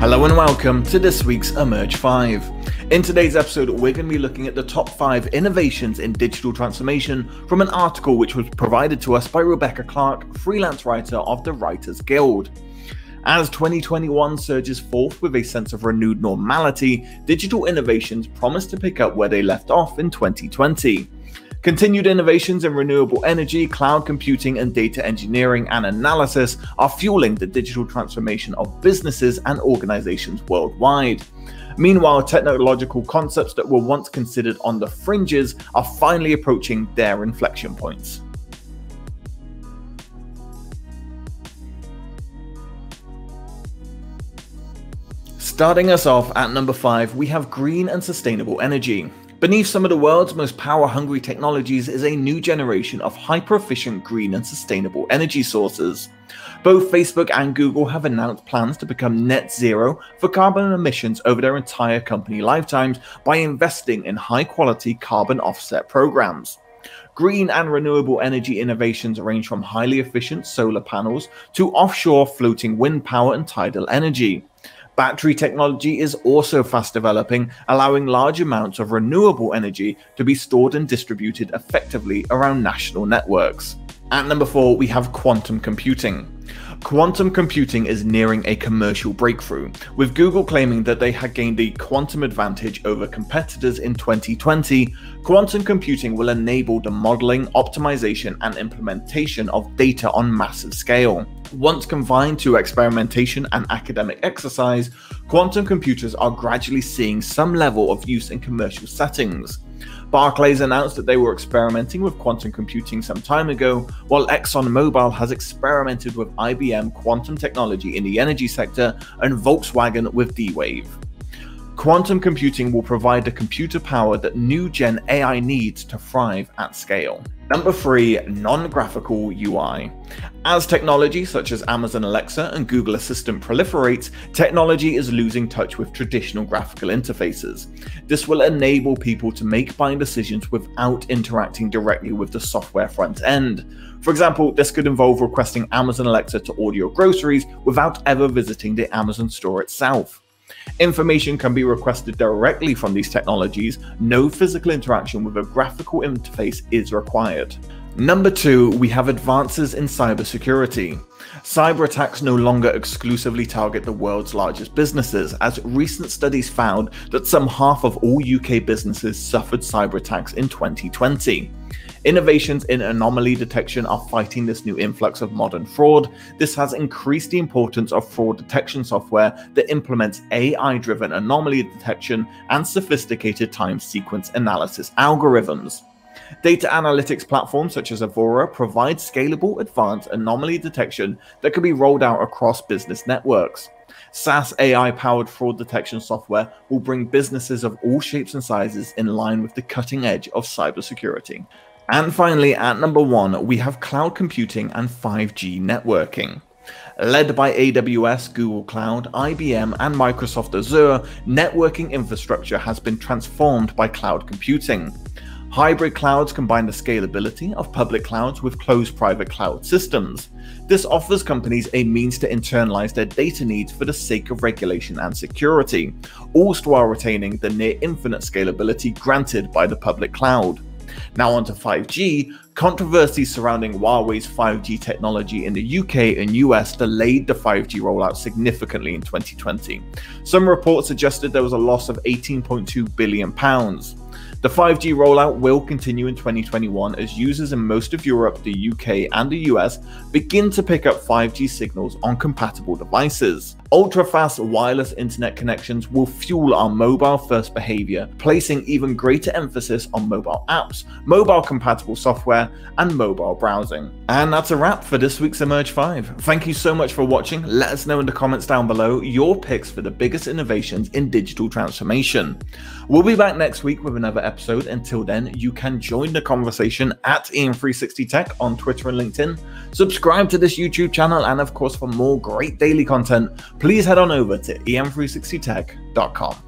Hello and welcome to this week's Emerge 5. In today's episode, we're going to be looking at the top 5 innovations in digital transformation from an article which was provided to us by Rebecca Clark, freelance writer of the Writers Guild. As 2021 surges forth with a sense of renewed normality, digital innovations promise to pick up where they left off in 2020. Continued innovations in renewable energy, cloud computing, and data engineering and analysis are fueling the digital transformation of businesses and organizations worldwide. Meanwhile, technological concepts that were once considered on the fringes are finally approaching their inflection points. Starting us off at number 5, we have green and sustainable energy. Beneath some of the world's most power-hungry technologies is a new generation of hyper-efficient green and sustainable energy sources. Both Facebook and Google have announced plans to become net zero for carbon emissions over their entire company lifetimes by investing in high-quality carbon offset programs. Green and renewable energy innovations range from highly efficient solar panels to offshore floating wind power and tidal energy. Battery technology is also fast developing, allowing large amounts of renewable energy to be stored and distributed effectively around national networks. At number 4, we have quantum computing. Quantum computing is nearing a commercial breakthrough, with Google claiming that they had gained a quantum advantage over competitors in 2020. Quantum computing will enable the modeling, optimization, and implementation of data on massive scale. Once confined to experimentation and academic exercise, quantum computers are gradually seeing some level of use in commercial settings. Barclays announced that they were experimenting with quantum computing some time ago, while ExxonMobil has experimented with IBM quantum technology in the energy sector and Volkswagen with D-Wave. Quantum computing will provide the computer power that new-gen AI needs to thrive at scale. Number 3, non-graphical UI. As technology such as Amazon Alexa and Google Assistant proliferates, technology is losing touch with traditional graphical interfaces. This will enable people to make buying decisions without interacting directly with the software front end. For example, this could involve requesting Amazon Alexa to order your groceries without ever visiting the Amazon store itself. Information can be requested directly from these technologies. No physical interaction with a graphical interface is required. Number 2, we have advances in cybersecurity. Cyber attacks no longer exclusively target the world's largest businesses, as recent studies found that some half of all UK businesses suffered cyber attacks in 2020. Innovations in anomaly detection are fighting this new influx of modern fraud. This has increased the importance of fraud detection software that implements AI-driven anomaly detection and sophisticated time sequence analysis algorithms. Data analytics platforms such as Avora provide scalable advanced anomaly detection that can be rolled out across business networks. SaaS AI-powered fraud detection software will bring businesses of all shapes and sizes in line with the cutting edge of cybersecurity. And finally, at number 1, we have cloud computing and 5G networking. Led by AWS, Google Cloud, IBM, and Microsoft Azure, networking infrastructure has been transformed by cloud computing. Hybrid clouds combine the scalability of public clouds with closed private cloud systems. This offers companies a means to internalize their data needs for the sake of regulation and security, all while retaining the near-infinite scalability granted by the public cloud. Now onto 5G. Controversies surrounding Huawei's 5G technology in the UK and US delayed the 5G rollout significantly in 2020. Some reports suggested there was a loss of £18.2 billion. The 5G rollout will continue in 2021 as users in most of Europe, the UK, and the US begin to pick up 5G signals on compatible devices. Ultra-fast wireless internet connections will fuel our mobile-first behavior, placing even greater emphasis on mobile apps, mobile-compatible software, and mobile browsing. And that's a wrap for this week's Emerge 5. Thank you so much for watching. Let us know in the comments down below your picks for the biggest innovations in digital transformation. We'll be back next week with another episode. Until then, you can join the conversation at Ian360Tech on Twitter and LinkedIn. Subscribe to this YouTube channel, and of course, for more great daily content, please head on over to ian360tech.com.